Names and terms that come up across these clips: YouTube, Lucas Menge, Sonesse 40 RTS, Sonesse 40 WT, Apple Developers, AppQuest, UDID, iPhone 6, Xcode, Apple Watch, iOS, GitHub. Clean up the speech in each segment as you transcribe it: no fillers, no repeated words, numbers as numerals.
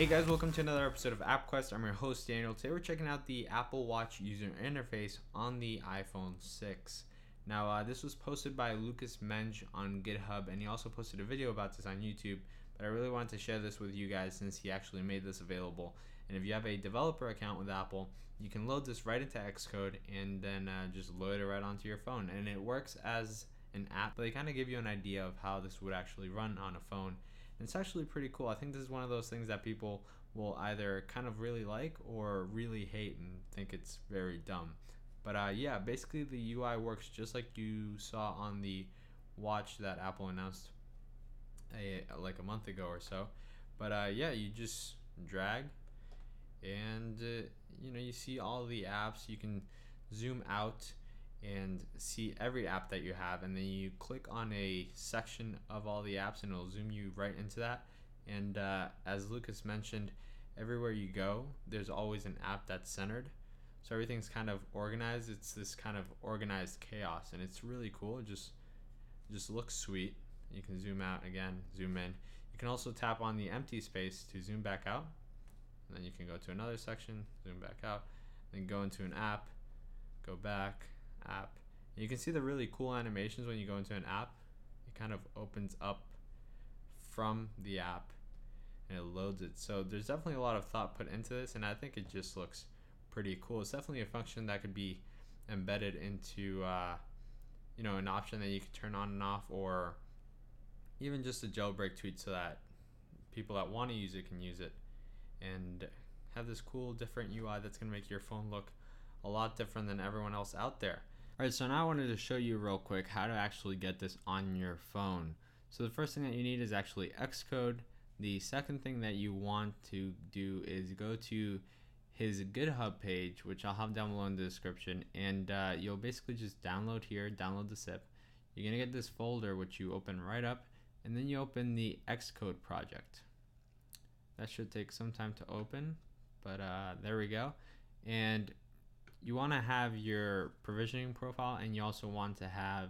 Hey guys, welcome to another episode of AppQuest. I'm your host Daniel. Today we're checking out the Apple Watch user interface on the iPhone 6. Now this was posted by Lucas Menge on GitHub, and he also posted a video about this on YouTube, but I really wanted to share this with you guys since he actually made this available. And if you have a developer account with Apple, you can load this right into Xcode and then just load it right onto your phone. And it works as an app, but they kind of give you an idea of how this would actually run on a phone. It's actually pretty cool. I think this is one of those things that people will either kind of really like or really hate and think it's very dumb. But yeah, basically the UI works just like you saw on the watch that Apple announced like a month ago or so. But yeah, you just drag and you know, you see all the apps. You can zoom out and see every app that you have, and then you click on a section of all the apps and it'll zoom you right into that. And as Lucas mentioned, everywhere you go there's always an app that's centered, so everything's kind of organized. It's this kind of organized chaos, and it's really cool. It just looks sweet. You can zoom out again, zoom in. You can also tap on the empty space to zoom back out, and then you can go to another section, zoom back out, then go into an app, go back, app. And you can see the really cool animations when you go into an app. It kind of opens up from the app and it loads it. So there's definitely a lot of thought put into this, and I think it just looks pretty cool. It's definitely a function that could be embedded into you know, an option that you could turn on and off, or even just a jailbreak tweet so that people that want to use it can use it and have this cool different UI that's going to make your phone look a lot different than everyone else out there. Alright, so now I wanted to show you real quick how to actually get this on your phone. So the first thing that you need is actually Xcode. The second thing that you want to do is go to his GitHub page, which I'll have down below in the description, and you'll basically just download here, download the zip. You're going to get this folder which you open right up, and then you open the Xcode project. That should take some time to open, but there we go. And you want to have your provisioning profile, and you also want to have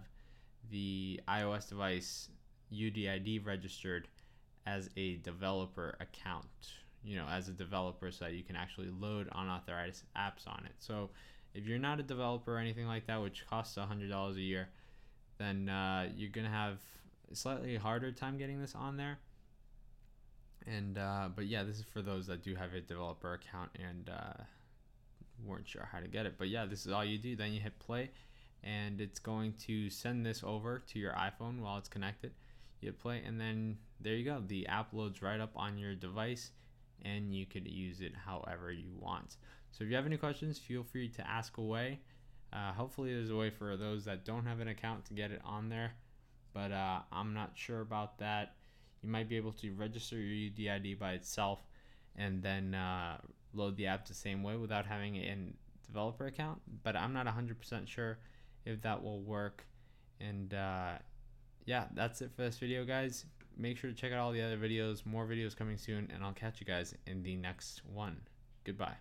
the iOS device UDID registered as a developer account, you know, as a developer, so that you can actually load unauthorized apps on it. So if you're not a developer or anything like that, which costs $100 a year, then you're going to have a slightly harder time getting this on there. And but yeah, this is for those that do have a developer account and weren't sure how to get it. But yeah, this is all you do. Then you hit play, and it's going to send this over to your iPhone while it's connected. You hit play, and then there you go. The app loads right up on your device, and you could use it however you want. So if you have any questions, feel free to ask away. Hopefully there's a way for those that don't have an account to get it on there, but I'm not sure about that. You might be able to register your UDID by itself and then load the app the same way without having a developer account, but I'm not 100% sure if that will work. And yeah, that's it for this video, guys. Make sure to check out all the other videos, more videos coming soon, and I'll catch you guys in the next one. Goodbye.